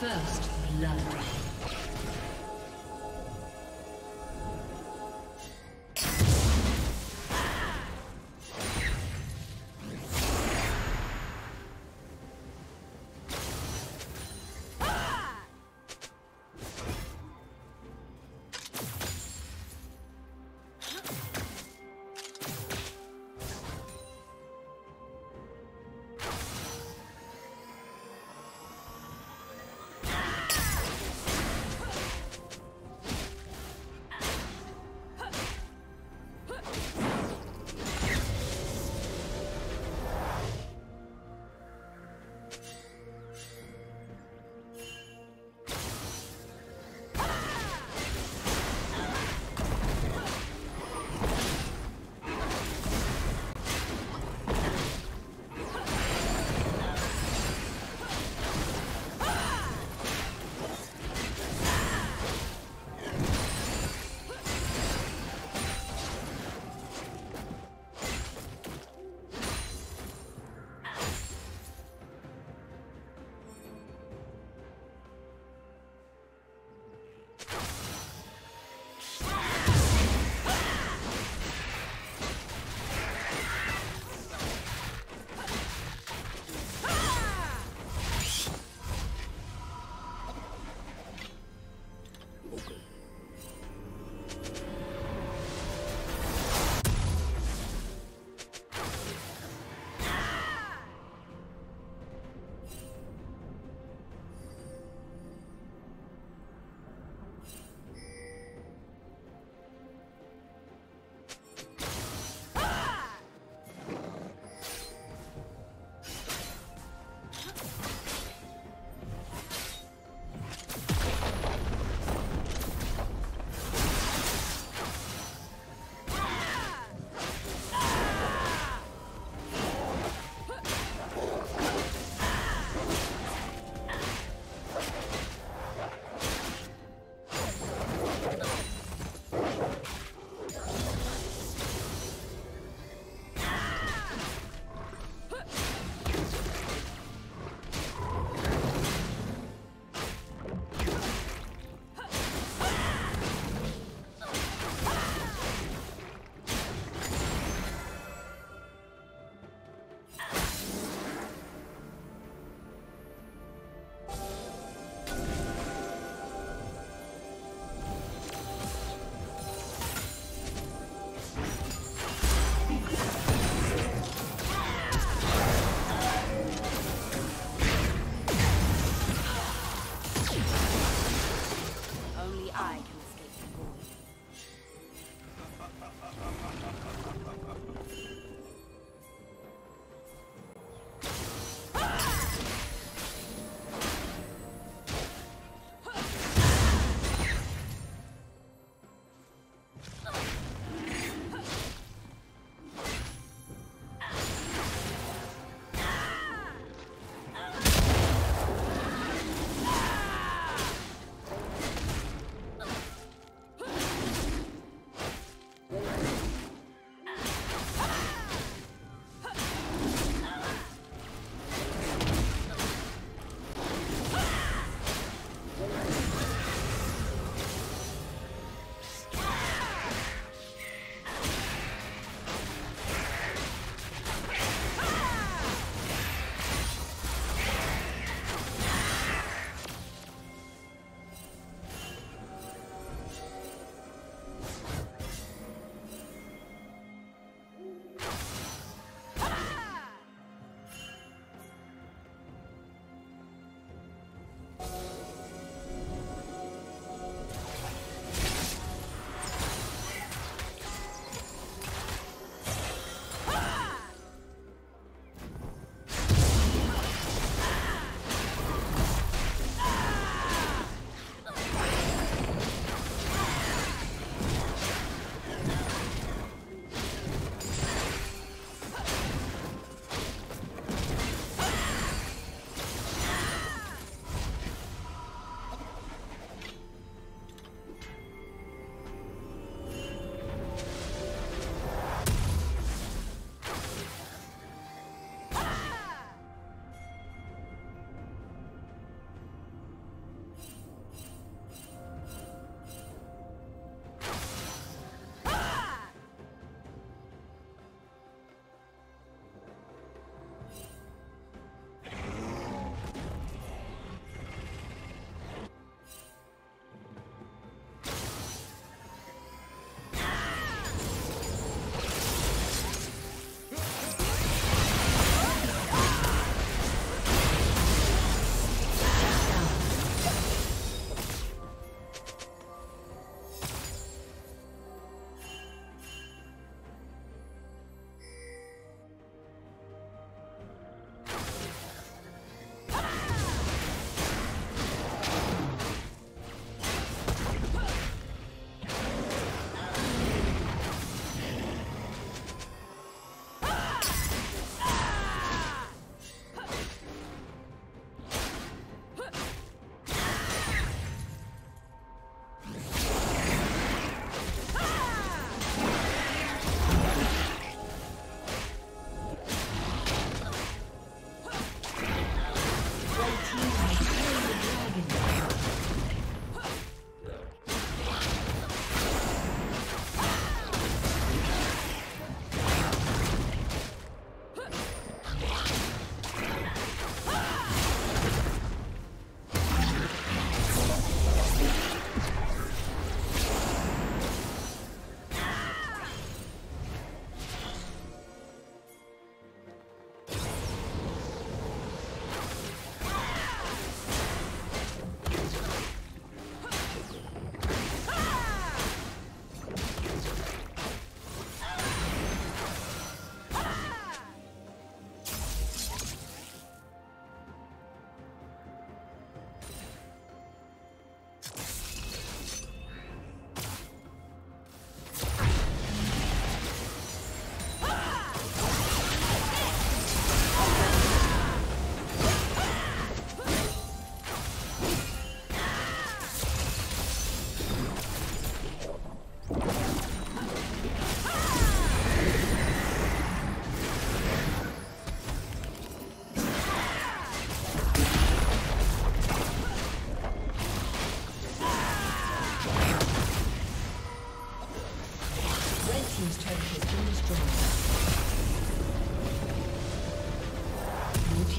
First love.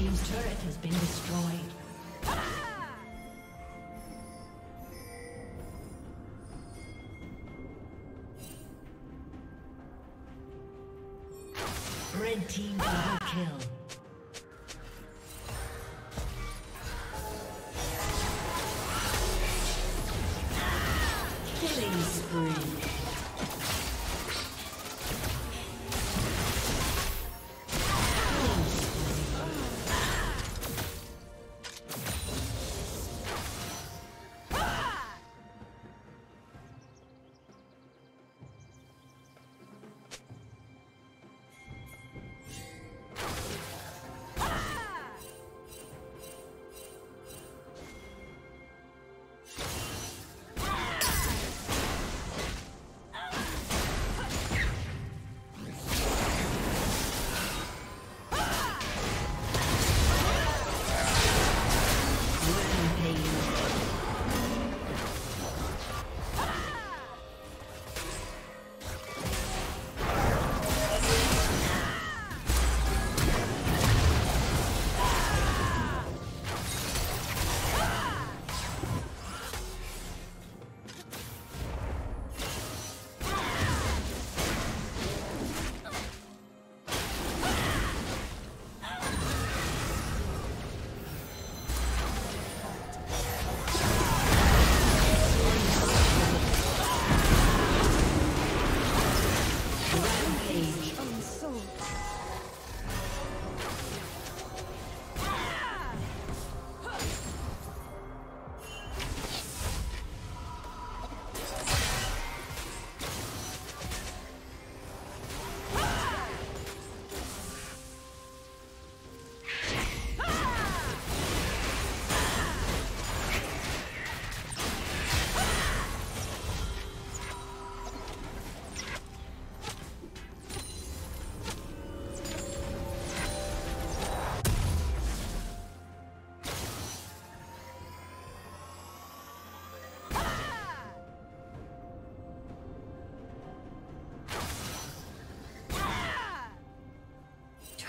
team's turret has been destroyed. Red team double kill.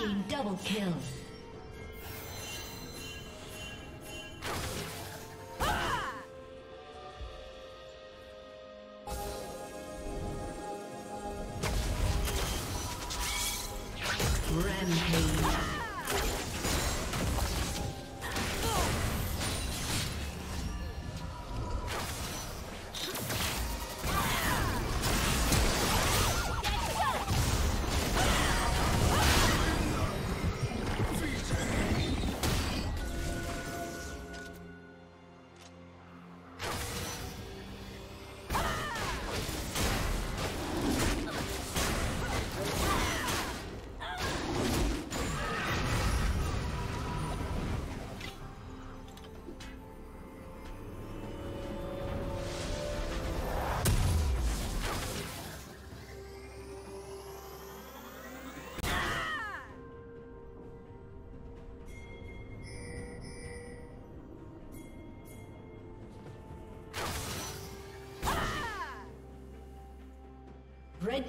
team double kill. Red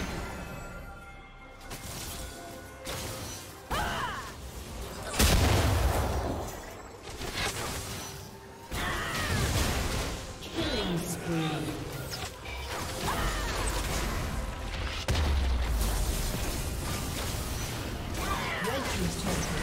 Team's turret has been destroyed.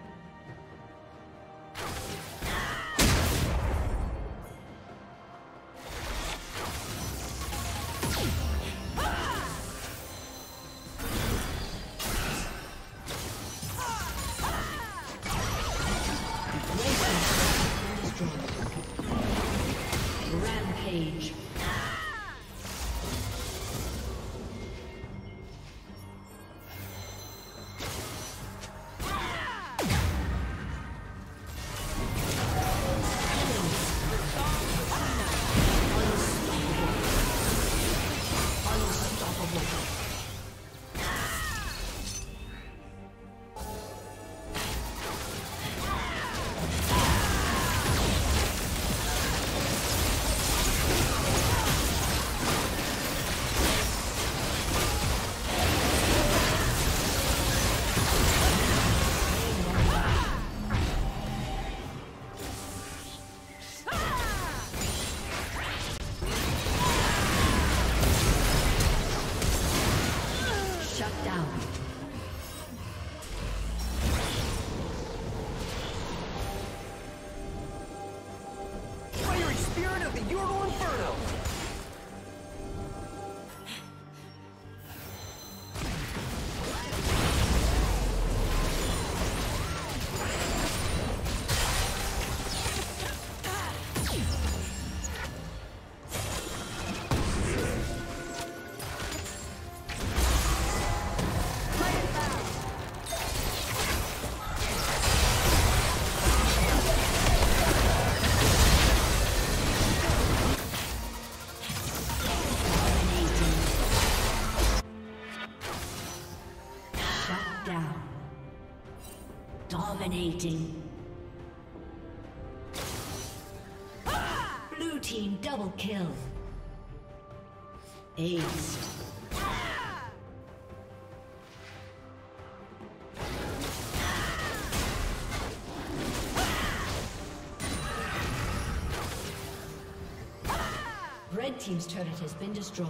of the Urinal Inferno! Blue team double kill. Ace. Red team's turret has been destroyed.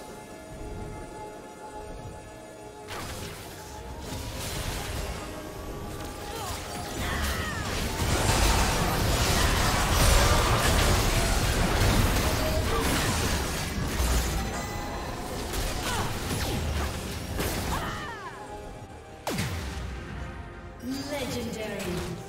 Legendary.